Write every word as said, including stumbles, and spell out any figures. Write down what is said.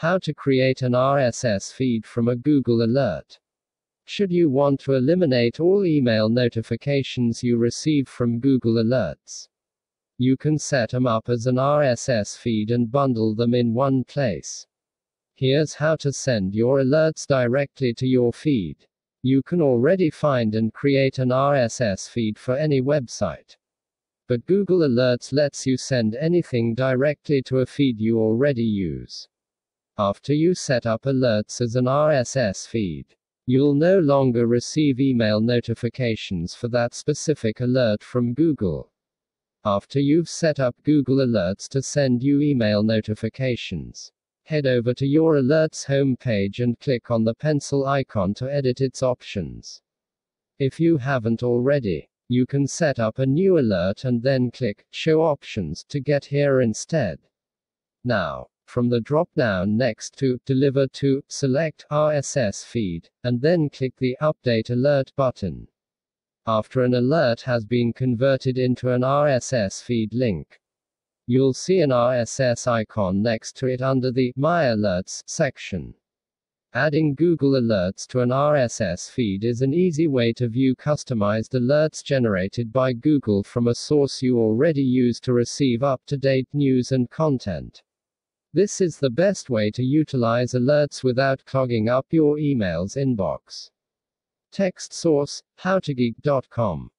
How to create an R S S feed from a Google Alert. Should you want to eliminate all email notifications you receive from Google Alerts, you can set them up as an R S S feed and bundle them in one place. Here's how to send your alerts directly to your feed. You can already find and create an R S S feed for any website, but Google Alerts lets you send anything directly to a feed you already use. After you set up alerts as an R S S feed, you'll no longer receive email notifications for that specific alert from Google. After you've set up Google Alerts to send you email notifications, head over to your Alerts homepage and click on the pencil icon to edit its options. If you haven't already, you can set up a new alert and then click Show Options to get here instead. Now, from the drop-down next to Deliver to, select R S S Feed, and then click the Update Alert button. After an alert has been converted into an R S S feed link, you'll see an R S S icon next to it under the My Alerts section. Adding Google Alerts to an R S S feed is an easy way to view customized alerts generated by Google from a source you already use to receive up-to-date news and content. This is the best way to utilize alerts without clogging up your email's inbox. Text source: how to geek dot com.